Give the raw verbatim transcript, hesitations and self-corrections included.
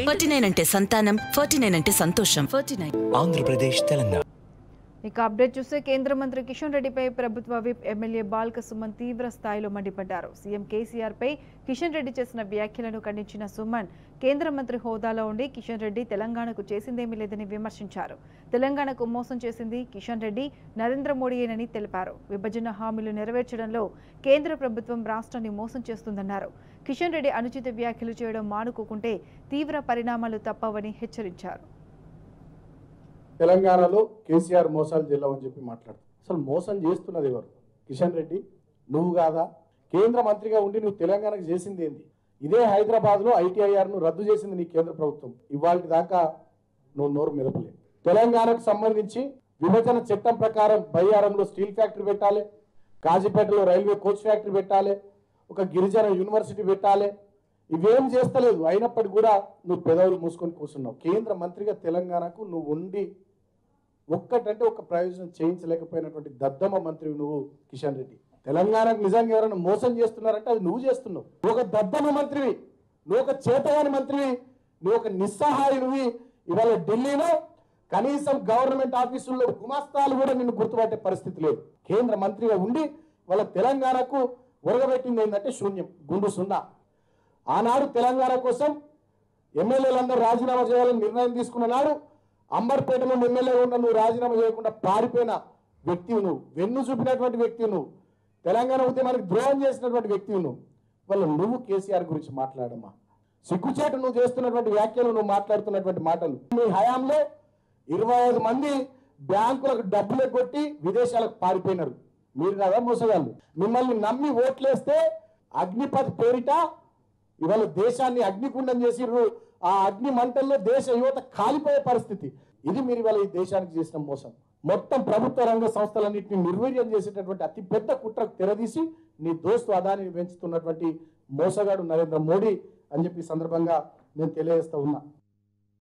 उनतालीस అంటే సంతానం, उनचास అంటే సంతోషం। ఆంధ్రప్రదేశ్ తెలంగాణ ఇక అప్డేట్ చూస్తే కేంద్ర మంత్రి కిషన్ రెడ్డిపై ప్రభుత్వ విప్ ఎమ్మెల్యే బాల్క సుమన్ తీవ్ర స్థాయిలో మండిపడ్డారు। సీఎం కేసీఆర్ పై కిషన్ రెడ్డి చేసిన వ్యాఖ్యలను ఖండించిన సుమన్ కేంద్ర మంత్రి హోదాలో ఉండి కిషన్ రెడ్డి తెలంగాణకు చేసిందేమీ లేదని విమర్శించారు। తెలంగాణకు మోసం చేసింది కిషన్ రెడ్డి, నరేంద్ర మోడీయేనని తెలిపారు। విభజన హామీలు నెరవేర్చడంలో కేంద్ర ప్రభుత్వం రాష్ట్రాన్ని మోసం చేస్తుందన్నారు। కిషన్ రెడ్డి అనుచిత వ్యాఖ్యలు చేయడం మానుకోకుంటే తీవ్ర పరిణామాలు తప్పవని హెచ్చరించారు। తెలంగాణలో కేసీఆర్ మోసాలు జిల్లావని చెప్పి మాట్లాడుతారు। అసలు మోసం చేస్తున్నది ఎవరు? కిషన్ రెడ్డి నువ్వు కాదా? కేంద్ర మంత్రిగా ఉండి నువ్వు తెలంగాణకు చేసింది ఏంది? ఇదే హైదరాబాద్లో ఐటీఐఆర్ను రద్దు చేసింది నీ కేంద్ర ప్రభుత్వం। ఇవాళ దాకా నువ్వు నోరు మెదపలేదు। తెలంగాణకు సంబంధించి విభజన చట్టం ప్రకారం బయ్యారంలో స్టీల్ ఫ్యాక్టరీ పెట్టాలి, కాజీపేటలో రైల్వే కోచ్ ఫ్యాక్టరీ పెట్టాలి, ఒక గిరిజన యూనివర్సిటీ పెట్టాలి। ఇవేం చేస్తలేదు, అయినప్పటికీ కూడా నువ్వు పెదవులు మూసుకొని కూర్చున్నావు। కేంద్ర మంత్రిగా తెలంగాణకు నువ్వు ఉండి ఒక్కటంటే ఒక ప్రయోజనం చేయించలేకపోయినటువంటి దద్దమ్మ మంత్రి నువ్వు కిషన్ రెడ్డి। తెలంగాణకు నిజంగా ఎవరైనా మోసం చేస్తున్నారంటే అది నువ్వు చేస్తున్నావు। నువ్వు ఒక దద్దమ్మ మంత్రివి, నువ్వు ఒక చేతగాని మంత్రివి, నువ్వు ఒక నిస్సహాయుడివి। ఇవాళ ఢిల్లీలో కనీసం గవర్నమెంట్ ఆఫీసుల్లో గుమాస్తాలు కూడా నిన్ను గుర్తుపట్టే పరిస్థితి లేదు। కేంద్ర మంత్రిగా ఉండి వాళ్ళ తెలంగాణకు ఒరగబెట్టింది ఏంటంటే శూన్యం, గుండు సున్నా। ఆనాడు తెలంగాణ కోసం ఎమ్మెల్యేలందరూ రాజీనామా చేయాలని నిర్ణయం తీసుకున్న నాడు అంబర్పేట నుండి ఎమ్మెల్యే ఉన్న నువ్వు రాజీనామా చేయకుండా పారిపోయిన వ్యక్తివి నువ్వు, వెన్ను చూపినటువంటి వ్యక్తివి నువ్వు, తెలంగాణ ఉద్యమానికి ద్రోహం చేసినటువంటి వ్యక్తివి నువ్వు। వాళ్ళు నువ్వు కేసీఆర్ గురించి మాట్లాడమ్మా, సిగ్గుచేటు నువ్వు చేస్తున్నటువంటి వ్యాఖ్యలు, నువ్వు మాట్లాడుతున్నటువంటి మాటలు। నీ హయాంలో ఇరవై ఐదు మంది బ్యాంకులకు డబ్బులు కొట్టి విదేశాలకు పారిపోయినారు, మీరు కదా మోసగాళ్ళు। మిమ్మల్ని నమ్మి ఓట్లేస్తే అగ్నిపథ్ పేరిట ఇవాళ దేశాన్ని అగ్నిగుండం చేసిర్రు। ఆ అగ్ని మంటల్లో దేశ యువత కాలిపోయే పరిస్థితి ఇది మీరు ఇవాళ ఈ దేశానికి చేసిన మోసం। మొత్తం ప్రభుత్వ రంగ సంస్థలన్నింటినీ నిర్వీర్యం చేసేటటువంటి అతిపెద్ద కుట్రకు తెరదీసి నీ దోస్తు అదానిని పెంచుతున్నటువంటి మోసగాడు నరేంద్ర మోడీ అని చెప్పి సందర్భంగా నేను తెలియజేస్తా ఉన్నా।